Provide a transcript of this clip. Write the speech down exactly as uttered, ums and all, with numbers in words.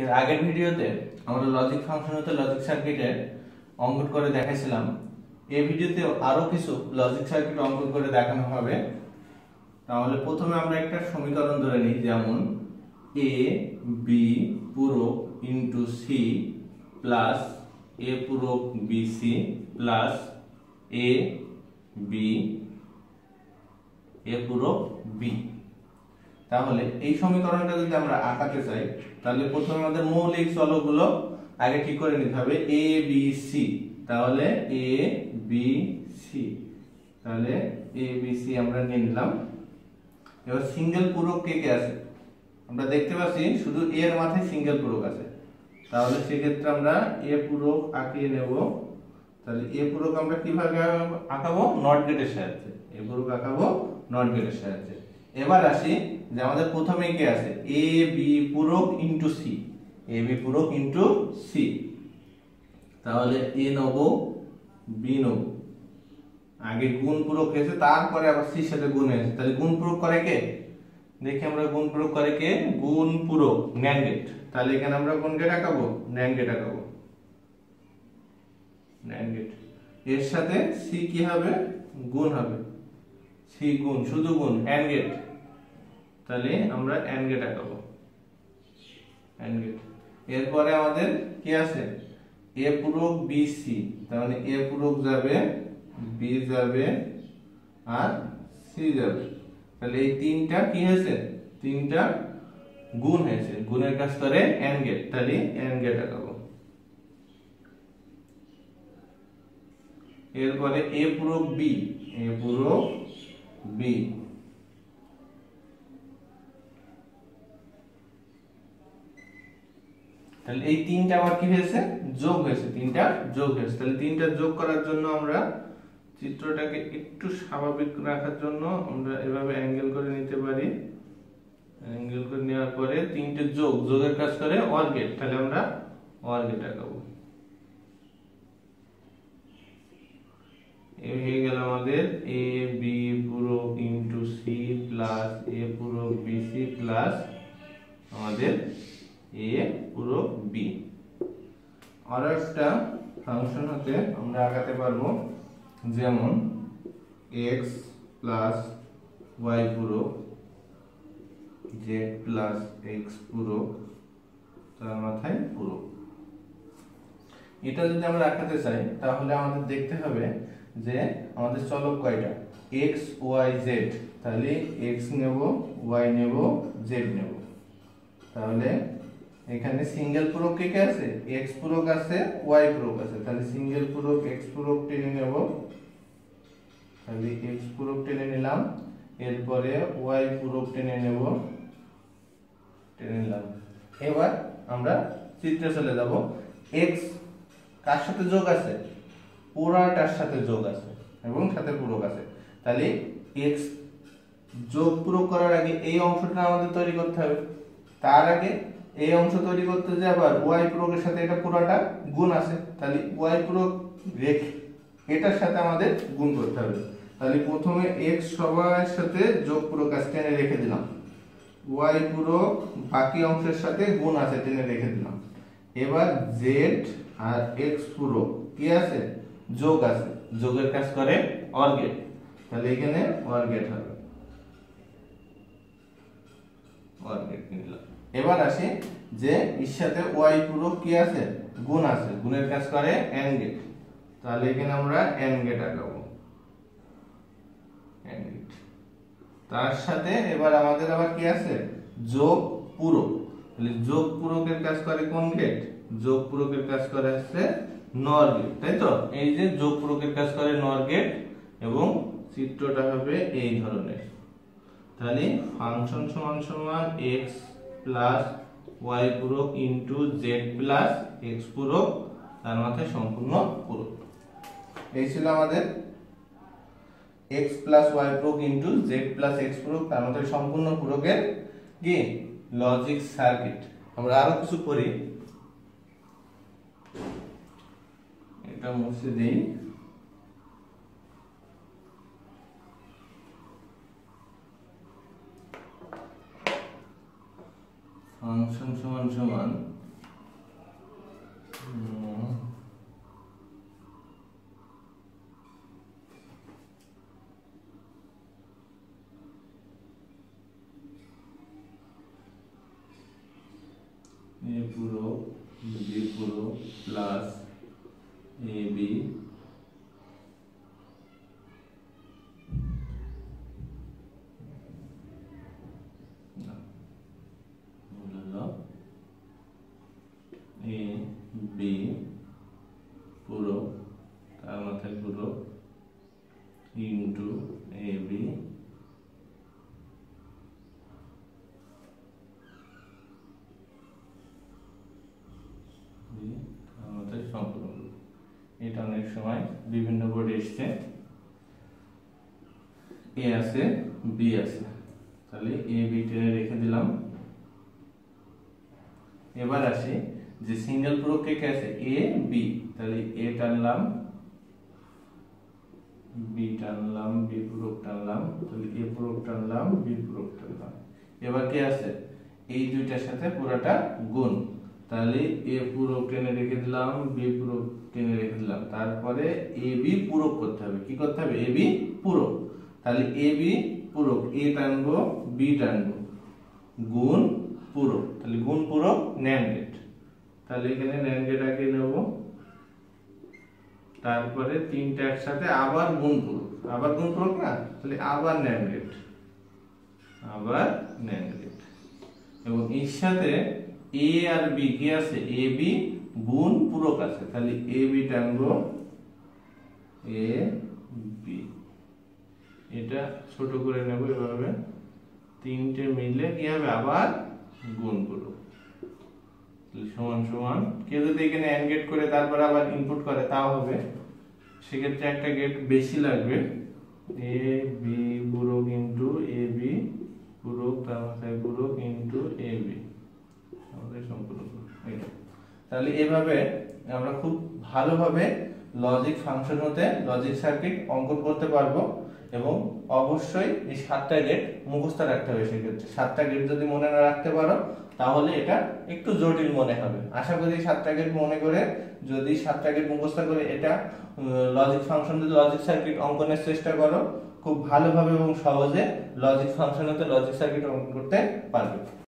এর আগের ভিডিওতে আমরা লজিক ফাংশন হতে লজিক সার্কিটের অঙ্কন করে দেখাইছিলাম। এই ভিডিওতে আরো কিছু লজিক সার্কিট অঙ্কন করে দেখানো হবে। তাহলে প্রথমে আমরা একটা সমীকরণ ধরে নিই, যেমন a b পুরো ইনটু c প্লাস a পুরো bc plus a b a পুরো b। তাহলে এই সমীকরণটা যদি আমরা আঁকাতে চাই, তাহলে প্রথমে আমাদের মৌলিক চলকগুলো আগে ঠিক করে নিতে হবে। a b c, তাহলে a b c, তাহলে a b c আমরা নিলাম। এবার সিঙ্গেল পূরক কে কে আছে আমরা দেখতে পাচ্ছি, শুধু a এর মাথায় সিঙ্গেল পূরক আছে। তাহলে সেক্ষেত্রে আমরা a পূরক আঁকিয়ে নেব। তাহলে a পূরক আমরা কিভাবে আঁকাবো? নট গেটের সাহায্যে a পূরক আঁকাবো, নট গেটের সাহায্যে। এবার আসি যে আমাদের প্রথমে কি আছে, a b পূরক ইনটু c, a b পূরক ইনটু c। তাহলে a নেব, b নেব, আগে গুণ পূরক হয়েছে, তারপরে আবার c এর সাথে গুণ হয়েছে। তাহলে গুণ পূরক করে কে? দেখি আমরা গুণ পূরক করে কে। গুণ পূরক ন্যান্ড গেট। তাহলে এখানে আমরা কোন গেট আঁকাবো? ন্যান্ড গেট আঁকাবো, ন্যান্ড গেট। এর সাথে c কি হবে? গুণ হবে, c গুণ, শুধু গুণ, এন্ড গেট। তাহলে আমরা এন্ড গেট আঁকাবো, এন্ড গেট। এরপরে আমাদের কি আছে? a পূরক bc, তাহলে a পূরক যাবে, b যাবে আর c যাবে। তাহলে এই তিনটা কি হয়েছে? তিনটা গুণ হয়েছে, গুণের কাজ করে এন্ড গেট। তাহলে এন্ড গেট আঁকাবো। এরপরে a পূরক b, a পূরক b, তাহলে এই তিনটা আবার কি হয়েছে? যোগ হয়েছে, তিনটা যোগ হয়েছে। তাহলে তিনটা যোগ করার জন্য আমরা চিত্রটাকে একটু স্বাভাবিক রাখার জন্য আমরা এভাবে অ্যাঙ্গেল করে নিতে পারি। অ্যাঙ্গেল করে নেওয়ার পরে তিনটে যোগ, যোগের কাজ করে অর গেট। তাহলে আমরা অর গেট আঁকাবো। এ হয়ে গেল আমাদের a b পুরো ইনটু c প্লাস a পুরো bc প্লাস আমাদের a পুরো b। আর একটা ফাংশন হতে আমরা আঁকাতে পারবো, যেমন x প্লাস y পুরো z প্লাস x পুরো, তার মাথায় পুরো। এটা যদি আমরা আঁকাতে চাই, তাহলে আমাদের দেখতে হবে যে আমাদের চলক কয়টা, x y z। তাহলে x নেব, y নেব, z নেব। তাহলে এখানে সিঙ্গেল পূরক কে কে আছে? x পূরক আছে, y পূরক আছে। তাহলে সিঙ্গেল পূরক x পূরক টেনে নেব, তাহলে x পূরক টেনে নিলাম। এরপরে y পূরক টেনে নেব, টেনে নিলাম। এবার আমরা চিত্রে চলে যাব। x কার সাথে যোগ আছে? পুরাটার সাথে যোগ আছে এবং সাথে পূরক আছে। তাহলে x যোগ পূরক করার আগে এই অংশটা আমাদের তৈরি করতে হবে। তার আগে এই অংশ তৈরি করতে যে আবার y পূরকের সাথে এটা পুরোটা গুণ আছে, তাহলে y পূরক রেখে এটার সাথে আমাদের গুণ করতে হবে। তাহলে প্রথমে x সবার সাথে যোগ পূরক আছে, টেনে রেখে দিলাম। y পূরক বাকি অংশের সাথে গুণ আছে, টেনে রেখে দিলাম। এবার z আর x পূরক কি আছে? যোগ আছে, যোগের কাজ করে অর গেট। তাহলে এখানে অর গেট হবে, অর গেট নিলাম। এবার আসি যে এর সাথে y পূরক কি আছে? গুণ আছে, গুণের কাজ করে এন্ড গেট। তাহলে এখানে আমরা এন্ড গেট আঁকাবো, এন্ড গেট। তার সাথে এবার আমাদের আবার কি আছে? যোগ পূরক। তাহলে যোগ পূরকের কাজ করে কোন গেট? যোগ পূরকের কাজ করে আছে নর গেট, তাই তো? এই যে যোগ পূরকের কাজ করে নর গেট, এবং চিত্রটা হবে এই ধরনের। তাহলে ফাংশন সমান সমান x প্লাস y পূরক ইন্টু z প্লাস x পূরক, তার মধ্যে সম্পূর্ণ পূরক। এই ছিল আমাদের x প্লাস y পূরক ইন্টু z প্লাস x পূরক, তার মধ্যে সম্পূর্ণ পূরকের কি লজিক সার্কিট। আমরা আরো কিছু করি, এটা মুছে দিই। ফাংশন সমান সমান a पूरो b पूरो plus a b into A B এটা অনেক সময় বিভিন্ন বোর্ডে আসছে A আছে B আছে তাহলে A B টেনে রেখে দিলাম এবার আসি যে সিঙ্গেল প্রোকে কাছে A B তাহলে A টানলাম B টানলাম B প্রোক টানলাম তাহলে A প্রোক টানলাম B প্রোক টানলাম এবার কি আছে এই দুইটার সাথে পুরোটা গুণ তাহলে A প্রোক টেনে রেখে দিলাম B প্রোক টেনে রেখে দিলাম তারপরে A B পূরক করতে হবে কি করতে হবে A B পূরক তাহলে A B পূরক A টানবো B টানবো গুণ পূরক তাহলে গুণ পূরক NAND গেট তাহলে এখানে NAND গেট আগে নেব তারপরে তিনটা একসাথে আবার গুণ করব আবার গুণ করব না তাহলে আবার NAND গেট আবার NAND গেট এবং এর সাথে A আর B কি আছে A B গুণ পূরক আছে তাহলে A B টানবো A B এটা ছোট করে নেব এভাবে তিনটে মিলে কি হবে আবার গুণ করব সমান সমান কে যদি এখানে এন্ড গেট করে তারপর আবার ইনপুট করে তাও হবে সেক্ষেত্রে একটা গেট বেশি লাগবে a b পূরক ইনটু a b পূরক তারপরে পূরক ইনটু a b আমাদের সম্পূর্ণ এটা তাহলে এইভাবে আমরা খুব ভালোভাবে লজিক ফাংশন হতে লজিক সার্কিট অঙ্কন করতে পারবো এবং অবশ্যই এই সাতটা গেট মুখস্থ রাখতে হবে সেক্ষেত্রে সাতটা গেট যদি মনে না রাখতে পারো তাহলে এটা একটু জটিল মনে হবে আশা করি সাতটা গেট মনে করে যদি সাতটা গেট মুখস্থ করে এটা লজিক ফাংশন যদি লজিক সার্কিট অঙ্কনের চেষ্টা করো খুব ভালোভাবে এবং সহজে লজিক ফাংশন হতে লজিক সার্কিট অঙ্কন করতে পারবে।